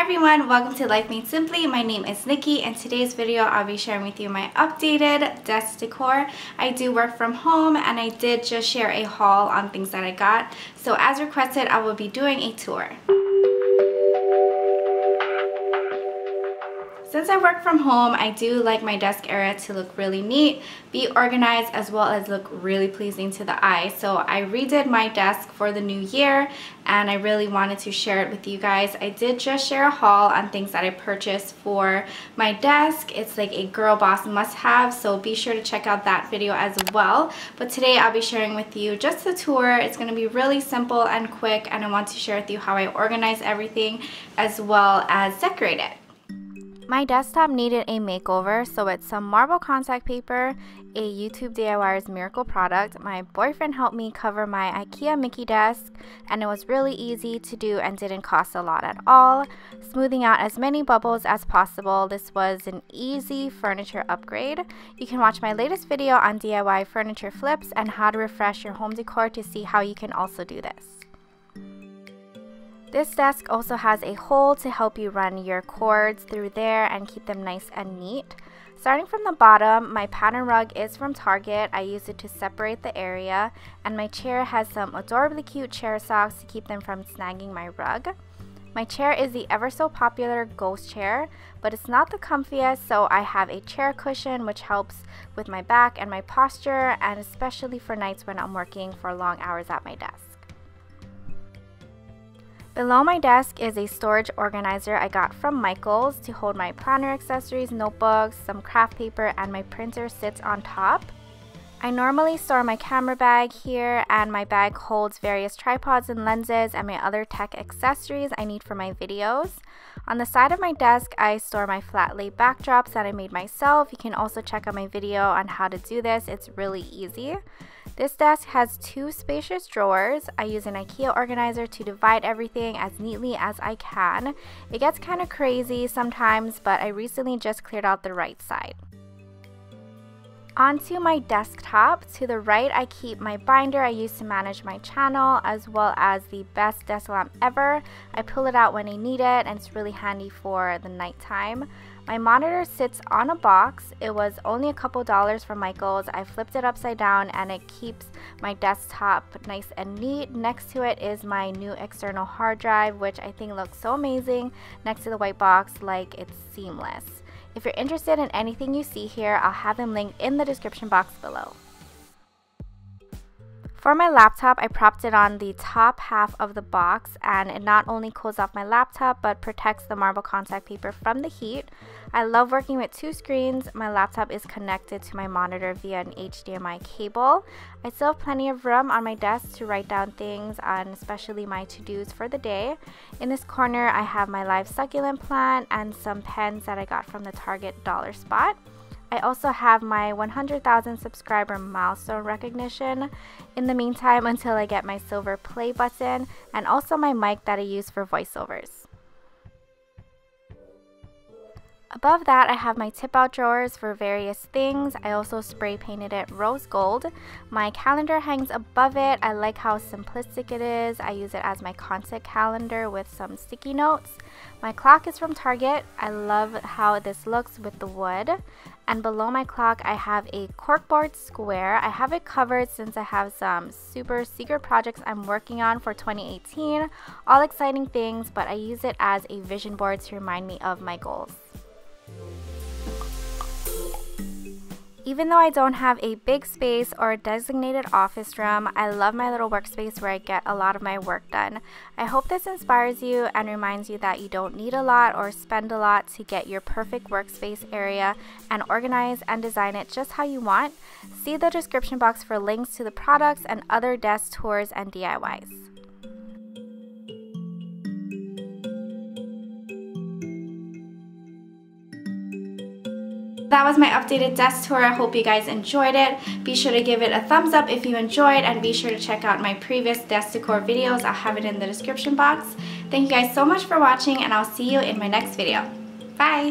Hi everyone, welcome to Life Made Simply. My name is Nikki, and today's video I'll be sharing with you my updated desk decor. I do work from home, and I did just share a haul on things that I got. So as requested, I will be doing a tour. Since I work from home, I do like my desk area to look really neat, be organized, as well as look really pleasing to the eye. So I redid my desk for the new year, and I really wanted to share it with you guys. I did just share a haul on things that I purchased for my desk. It's like a girl boss must-have, so be sure to check out that video as well. But today I'll be sharing with you just a tour. It's going to be really simple and quick, and I want to share with you how I organize everything as well as decorate it. My desktop needed a makeover, so it's some marble contact paper, a YouTube DIYer's miracle product. My boyfriend helped me cover my IKEA Mickey desk, and it was really easy to do and didn't cost a lot at all. Smoothing out as many bubbles as possible, this was an easy furniture upgrade. You can watch my latest video on DIY furniture flips and how to refresh your home decor to see how you can also do this. This desk also has a hole to help you run your cords through there and keep them nice and neat. Starting from the bottom, my pattern rug is from Target. I use it to separate the area, and my chair has some adorably cute chair socks to keep them from snagging my rug. My chair is the ever so popular Ghost Chair, but it's not the comfiest, so I have a chair cushion which helps with my back and my posture, and especially for nights when I'm working for long hours at my desk. Below my desk is a storage organizer I got from Michaels to hold my planner accessories, notebooks, some craft paper, and my printer sits on top. I normally store my camera bag here, and my bag holds various tripods and lenses and my other tech accessories I need for my videos. On the side of my desk, I store my flat lay backdrops that I made myself. You can also check out my video on how to do this. It's really easy. This desk has two spacious drawers. I use an IKEA organizer to divide everything as neatly as I can. It gets kind of crazy sometimes, but I recently just cleared out the right side. Onto my desktop. To the right, I keep my binder I use to manage my channel, as well as the best desk lamp ever. I pull it out when I need it, and it's really handy for the nighttime. My monitor sits on a box. It was only a couple dollars from Michaels. I flipped it upside down, and it keeps my desktop nice and neat. Next to it is my new external hard drive, which I think looks so amazing next to the white box, like it's seamless. If you're interested in anything you see here, I'll have them linked in the description box below. For my laptop, I propped it on the top half of the box, and it not only cools off my laptop but protects the marble contact paper from the heat. I love working with two screens. My laptop is connected to my monitor via an HDMI cable. I still have plenty of room on my desk to write down things on, especially my to-dos for the day. In this corner, I have my live succulent plant and some pens that I got from the Target dollar spot. I also have my 100,000 subscriber milestone recognition in the meantime until I get my silver play button, and also my mic that I use for voiceovers. Above that, I have my tip-out drawers for various things. I also spray painted it rose gold. My calendar hangs above it. I like how simplistic it is. I use it as my content calendar with some sticky notes. My clock is from Target. I love how this looks with the wood. And below my clock, I have a corkboard square. I have it covered since I have some super secret projects I'm working on for 2018. All exciting things, but I use it as a vision board to remind me of my goals. Even though I don't have a big space or a designated office room, I love my little workspace where I get a lot of my work done. I hope this inspires you and reminds you that you don't need a lot or spend a lot to get your perfect workspace area and organize and design it just how you want. See the description box for links to the products and other desk tours and DIYs. That was my updated desk tour. I hope you guys enjoyed it. Be sure to give it a thumbs up if you enjoyed, and be sure to check out my previous desk decor videos. I'll have it in the description box. Thank you guys so much for watching, and I'll see you in my next video. Bye!